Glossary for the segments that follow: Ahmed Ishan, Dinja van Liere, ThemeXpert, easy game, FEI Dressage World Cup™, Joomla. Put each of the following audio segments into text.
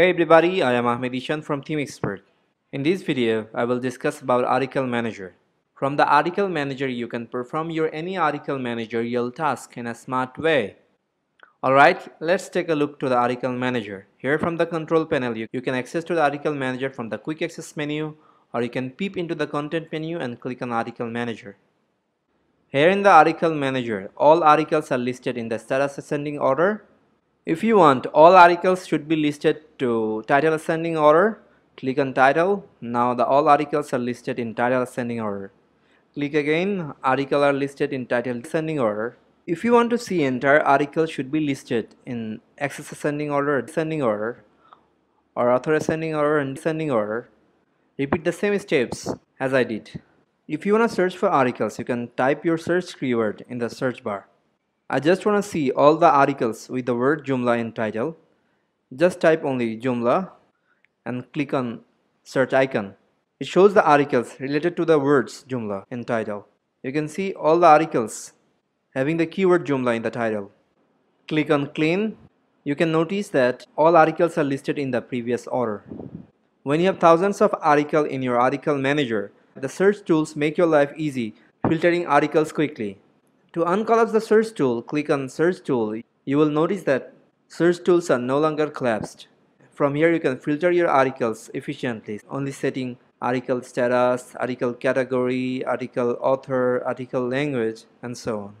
Hey everybody, I am Ahmed Ishan from ThemeXpert. In this video, I will discuss about Article Manager. From the Article Manager, you can perform your any article managerial task in a smart way. Alright, let's take a look to the Article Manager. Here from the control panel, you can access to the Article Manager from the quick access menu, or you can peep into the content menu and click on Article Manager. Here in the Article Manager, all articles are listed in the status ascending order. If you want, all articles should be listed to title ascending order. Click on title. Now all articles are listed in title ascending order. Click again. Articles are listed in title ascending order. If you want to see entire article should be listed in access ascending order, descending order, or author ascending order and descending order. Repeat the same steps as I did. If you want to search for articles, you can type your search keyword in the search bar. I just want to see all the articles with the word Joomla in title. Just type only Joomla and click on search icon. It shows the articles related to the words Joomla in title. You can see all the articles having the keyword Joomla in the title. Click on clean. You can notice that all articles are listed in the previous order. When you have thousands of articles in your article manager, the search tools make your life easy, filtering articles quickly. To uncollapse the search tool, click on search tool. You will notice that search tools are no longer collapsed. From here you can filter your articles efficiently, only setting article status, article category, article author, article language, and so on.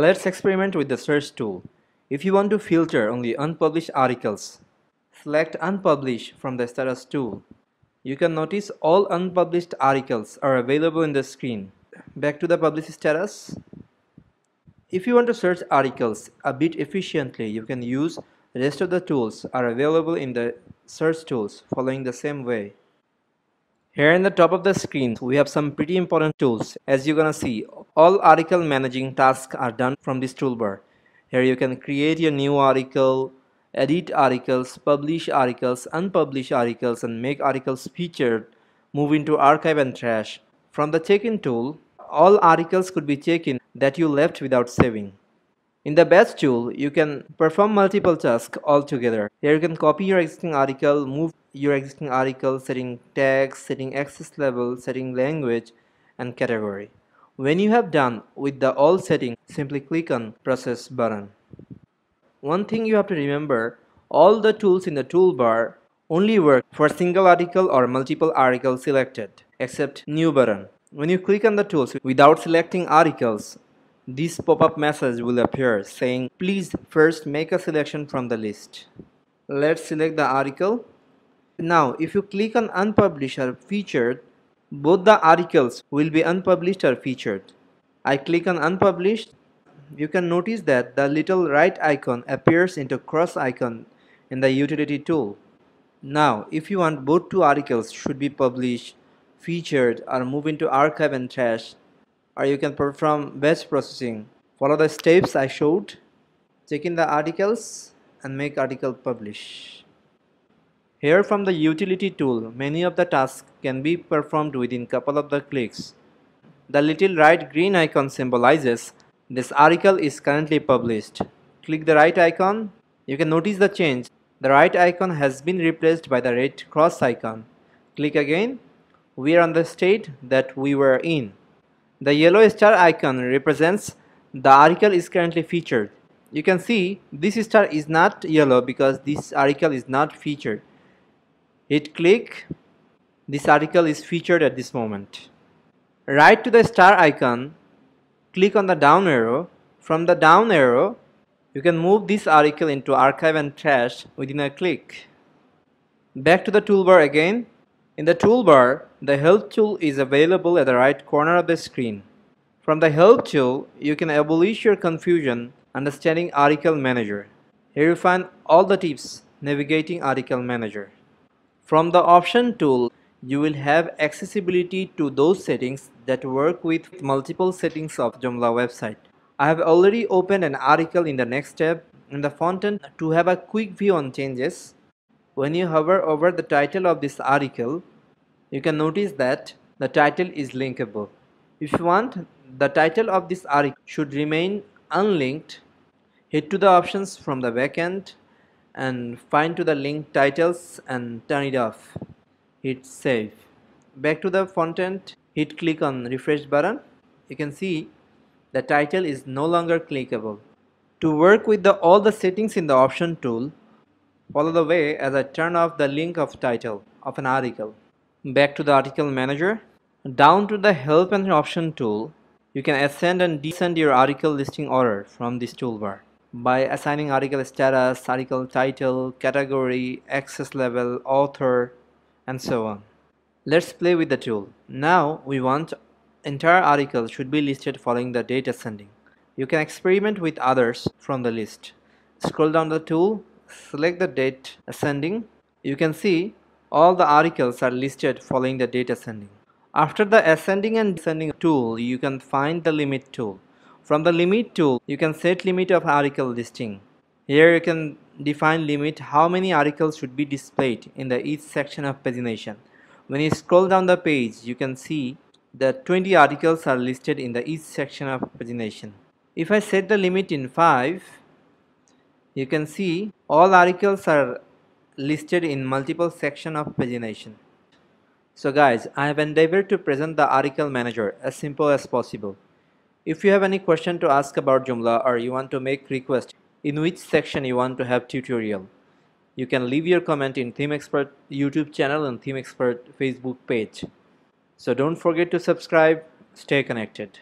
Let's experiment with the search tool. If you want to filter only unpublished articles, select unpublished from the status tool. You can notice all unpublished articles are available in the screen. Back to the published status. If you want to search articles a bit efficiently, you can use the rest of the tools are available in the search tools following the same way. Here in the top of the screen, we have some pretty important tools. As you're gonna see, all article managing tasks are done from this toolbar. Here you can create your new article, edit articles, publish articles, unpublish articles, and make articles featured, move into archive and trash. From the check-in tool, all articles could be checked in that you left without saving. In the batch tool, you can perform multiple tasks all together. Here you can copy your existing article, move your existing article, setting tags, setting access level, setting language, and category. When you have done with the all settings, simply click on process button. One thing you have to remember, all the tools in the toolbar only work for single article or multiple articles selected, except new button. When you click on the tools without selecting articles, this pop-up message will appear saying, please first make a selection from the list. Let's select the article. Now, if you click on unpublished or featured, both the articles will be unpublished or featured. I click on unpublished. You can notice that the little right icon appears into cross icon in the utility tool. Now, if you want both two articles should be published, featured, or move into archive and trash, or you can perform batch processing. Follow the steps I showed, check in the articles, and make article publish. Here from the utility tool, many of the tasks can be performed within couple of the clicks. The little right green icon symbolizes this article is currently published. Click the right icon. You can notice the change. The right icon has been replaced by the red cross icon. Click again. We are on the state that we were in. The yellow star icon represents the article is currently featured. You can see this star is not yellow because this article is not featured. Hit click. This article is featured at this moment. Right to the star icon, click on the down arrow. From the down arrow, you can move this article into archive and trash within a click. Back to the toolbar again. In the toolbar, the Help tool is available at the right corner of the screen. From the Help tool, you can abolish your confusion understanding Article Manager. Here you find all the tips navigating Article Manager. From the Option tool, you will have accessibility to those settings that work with multiple settings of Joomla website. I have already opened an article in the next tab in the frontend to have a quick view on changes. When you hover over the title of this article, you can notice that the title is linkable. If you want, the title of this article should remain unlinked. Head to the options from the backend and find to the link titles and turn it off. Hit save. Back to the content, hit click on refresh button. You can see the title is no longer clickable. To work with all the settings in the option tool, follow the way as I turn off the link of title of an article. Back to the article manager. Down to the help and option tool, you can ascend and descend your article listing order from this toolbar by assigning article status, article title, category, access level, author, and so on. Let's play with the tool. Now we want entire article should be listed following the date ascending. You can experiment with others from the list. Scroll down the tool, select the date ascending. You can see all the articles are listed following the date ascending. After the ascending and descending tool, you can find the limit tool. From the limit tool, you can set limit of article listing. Here you can define limit how many articles should be displayed in the each section of pagination. When you scroll down the page, you can see that 20 articles are listed in the each section of pagination. If I set the limit in 5, you can see all articles are listed in multiple sections of pagination. So guys, I have endeavored to present the article manager as simple as possible. If you have any question to ask about Joomla or you want to make requests in which section you want to have tutorial, you can leave your comment in ThemeXpert YouTube channel and ThemeXpert Facebook page. So don't forget to subscribe. Stay connected.